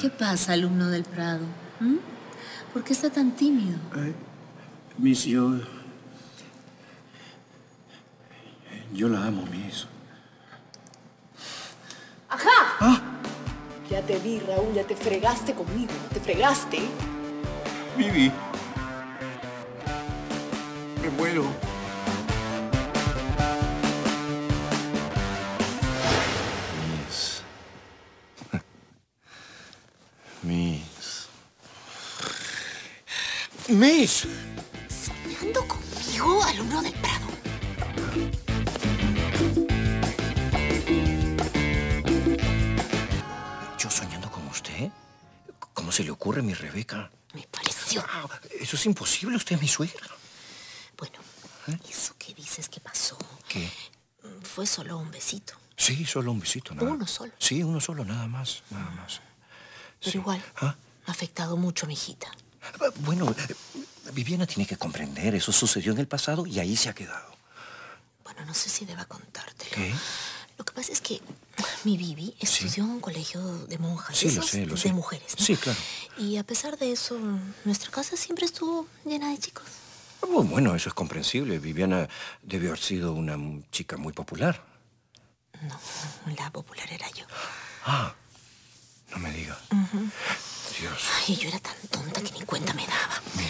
¿Qué pasa, alumno del Prado? ¿Por qué está tan tímido? Miss, yo la amo, Miss. ¡Ajá! ¿Ah? Ya te vi, Raúl. Ya te fregaste conmigo. Te fregaste. Vivi. Me muero. Miss. ¿Soñando conmigo, alumno del Prado? ¿Yo soñando con usted? ¿Cómo se le ocurre, mi Rebeca? Me pareció. Eso es imposible, usted es mi suegra. Bueno, eso que dices que pasó... ¿Qué? Fue solo un besito. Sí, solo un besito, nada. ¿Uno solo? Sí, uno solo, nada más. Pero sí. Igual, ha afectado mucho a mi hijita. Bueno, Viviana tiene que comprender. Eso sucedió en el pasado y ahí se ha quedado. Bueno, no sé si deba contártelo. ¿Qué? Lo que pasa es que mi Vivi estudió en un colegio de monjas. Sí, lo sé. De mujeres, ¿no? Sí, claro. Y a pesar de eso, nuestra casa siempre estuvo llena de chicos. Bueno, eso es comprensible. Viviana debió haber sido una chica muy popular. No, la popular era yo. Ah, no me digas. Dios. Ay, yo era tan tonta que ni cuenta me daba. Mire.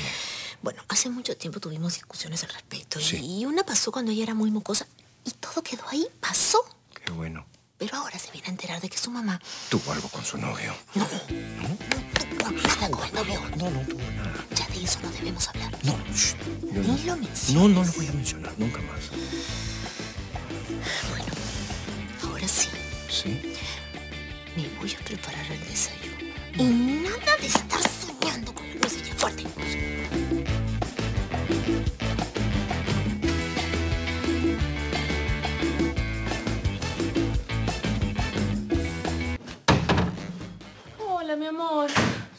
Bueno, hace mucho tiempo tuvimos discusiones al respecto. Sí. Y una pasó cuando ella era muy mocosa. Y todo quedó ahí. Pasó. Qué bueno. Pero ahora se viene a enterar de que su mamá... ¿Tuvo algo con su novio? No. ¿No? No tuvo nada con el novio. No tuvo nada. Ya de eso no debemos hablar. No. Shh. Ni lo menciones. No, no lo voy a mencionar. Nunca más. Bueno, ahora sí. Sí. Me voy a preparar el desayuno. Y nada de estar soñando con el Villafuerte. Hola, mi amor.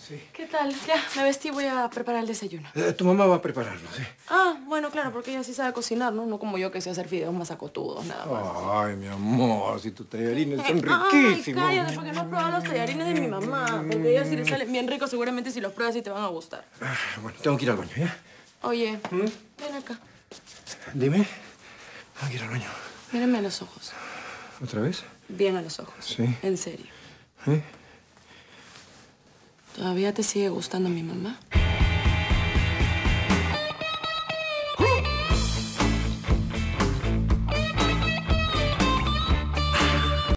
Sí. ¿Qué tal? Ya, me vestí, voy a preparar el desayuno. Tu mamá va a prepararlo, ¿sí? Ah, bueno, claro, porque ella sí sabe cocinar, ¿no? No como yo que sé hacer fideos más acotudos, nada más. Ay, mi amor, si tus tallarines son riquísimos. Ay, cállate, porque no has probado los tallarines de mi mamá. Porque ellos sí les salen bien ricos, seguramente si los pruebas sí te van a gustar. Bueno, tengo que ir al baño, ¿ya? Oye, ven acá. Dime. Tengo que ir al baño. Mírame a los ojos. ¿Otra vez? Bien a los ojos. Sí. En serio. ¿Sí? ¿Todavía te sigue gustando mi mamá?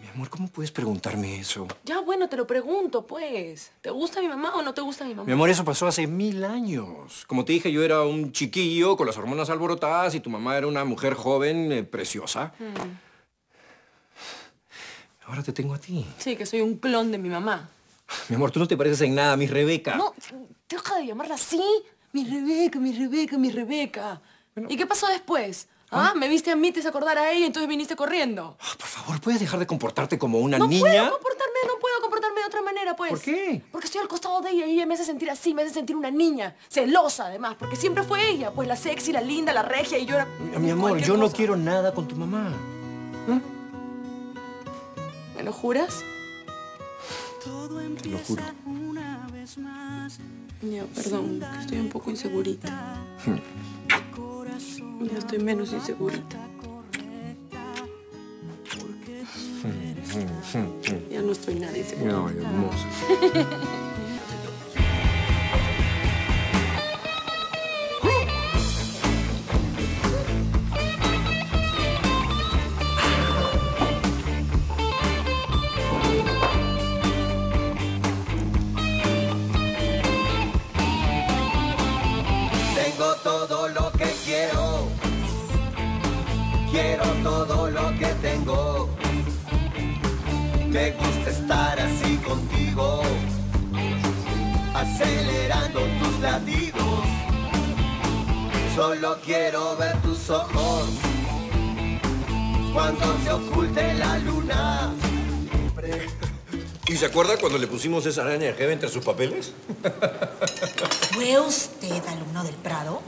Mi amor, ¿cómo puedes preguntarme eso? Ya, bueno, te lo pregunto, pues. ¿Te gusta mi mamá o no te gusta mi mamá? Mi amor, eso pasó hace 1000 años. Como te dije, yo era un chiquillo con las hormonas alborotadas y tu mamá era una mujer joven, preciosa. Ahora te tengo a ti. Sí, que soy un clon de mi mamá. Mi amor, tú no te pareces en nada, mi Rebeca. No, deja de llamarla así. Mi Rebeca, mi Rebeca, mi Rebeca. Bueno, ¿y qué pasó después? ¿Ah? Me viste a mí, te hice acordar a ella, entonces viniste corriendo. Oh, por favor, ¿puedes dejar de comportarte como una niña? No puedo comportarme de otra manera, pues. ¿Por qué? Porque estoy al costado de ella y ella me hace sentir así, me hace sentir una niña. Celosa, además, porque siempre fue ella. Pues la sexy, la linda, la regia y yo era... Mi amor, yo no quiero nada con tu mamá. ¿Me lo juras? Te lo juro. Ya, perdón, que estoy un poco insegurita. Ya estoy menos insegurita. Ya no estoy nada insegura. No, hermoso. Quiero todo lo que tengo. Me gusta estar así contigo, acelerando tus latidos. Solo quiero ver tus ojos cuando se oculte la luna. ¿Y se acuerda cuando le pusimos esa araña de jeva entre sus papeles? ¿Fue usted alumno del Prado?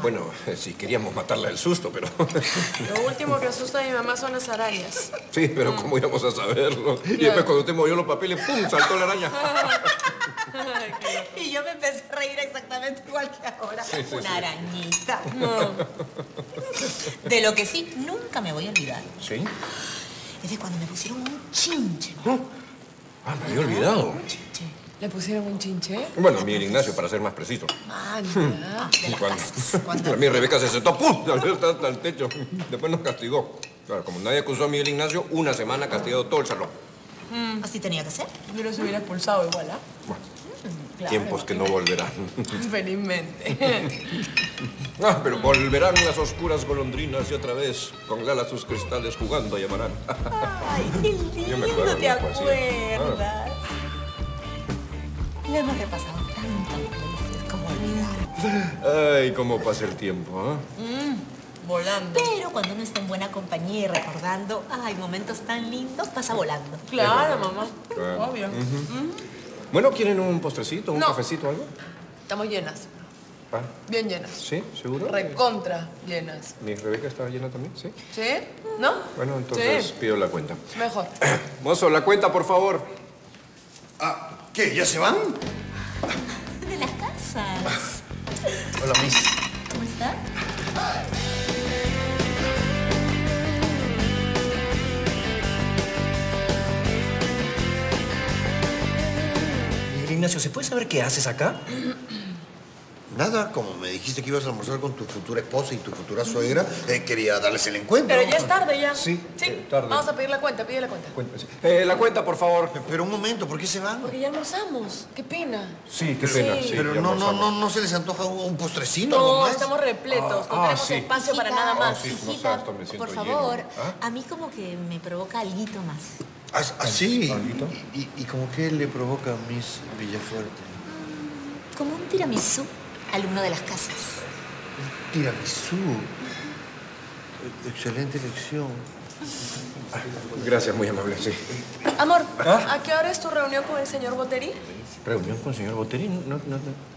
Bueno, sí, queríamos matarla del susto, pero... Lo último que asusta a mi mamá son las arañas. Sí, pero ¿cómo íbamos a saberlo? Claro. Y después cuando usted movió los papeles, ¡pum!, saltó la araña. Y yo me empecé a reír exactamente igual que ahora. Sí, sí, Una arañita. No. De lo que sí nunca me voy a olvidar. ¿Sí? Es de cuando me pusieron un chinche. ¿No? Ah, me había olvidado. Un chinche. ¿Le pusieron un chinche? Bueno, Miguel Ignacio, para ser más preciso. Manda. Cuando mi Rebeca se sentó, ¡pum!, hasta el techo. Después nos castigó. Claro, como nadie acusó a Miguel Ignacio, una semana castigado todo el salón. ¿Así tenía que ser? Yo los hubiera expulsado igual, ¿ah? Bueno, claro, tiempos que no volverán. Felizmente. Ah, pero volverán las oscuras golondrinas y otra vez, con galas sus cristales jugando llamarán. Ay, qué lindo. Yo me acuerdo, ¿te acuerdas? No hemos repasado tanto, como olvidar. Ay, cómo pasa el tiempo, ¿eh? Volando. Pero cuando uno está en buena compañía y recordando, ay, momentos tan lindos, pasa volando. Claro, mamá. Claro. Obvio. Bueno, ¿quieren un postrecito, un cafecito, algo? Estamos llenas. ¿Ah? Bien llenas. ¿Sí? ¿Seguro? Recontra llenas. ¿Mi Rebeca estaba llena también? ¿Sí? ¿Sí? ¿No? Bueno, entonces pido la cuenta. Mejor. Mozo, la cuenta, por favor. Ah, ¿qué? ¿Ya se van? De las casas. Hola, Miss. ¿Cómo está? Miguel Ignacio, ¿se puede saber qué haces acá? Nada, como me dijiste que ibas a almorzar con tu futura esposa y tu futura suegra, quería darles el encuentro. Pero ya es tarde ya. Sí, tarde. Vamos a pedir la cuenta, pide la cuenta. La cuenta, por favor. Pero un momento, ¿por qué se van? Porque ya almorzamos. Qué pena. Sí, qué pena. Sí, pero no se les antoja un postrecito. No, nomás estamos repletos. No tenemos espacio para nada más. Oh, sí, hijita, por favor, a mí como que me provoca alguito más. ¿Así? ¿Y como qué le provoca a Miss Villafuerte? Como un tiramisú. Alumno de las casas. Tiramisú. Excelente elección. Gracias, muy amable, sí. Amor, ¿a qué hora es tu reunión con el señor Boteri? ¿Reunión con el señor Boteri? No.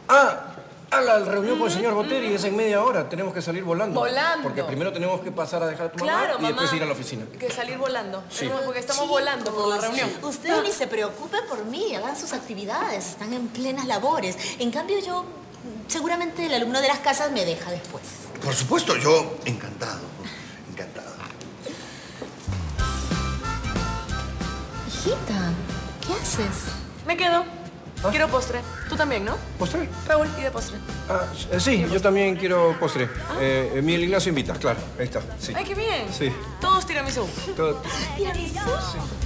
¡Ah! La reunión con el señor Boteri es en media hora. Tenemos que salir volando. ¡Volando! Porque primero tenemos que pasar a dejar a tu mamá y después ir a la oficina. Que salir volando. Sí. Porque estamos volando por la reunión. Ustedes ni se preocupen por mí. Hagan sus actividades. Están en plenas labores. En cambio, yo... Seguramente el alumno de las casas me deja después. Por supuesto, yo encantado. Encantado. Hijita, ¿qué haces? Me quedo. Quiero postre. Tú también, ¿no? ¿Postre? Raúl, pide postre. Sí, yo también quiero postre. Miguel Ignacio invita, claro. Ahí está. Sí. ¡Ay, qué bien! Sí. Todos tiramisú. Todos. ¿Tiramisú? Sí.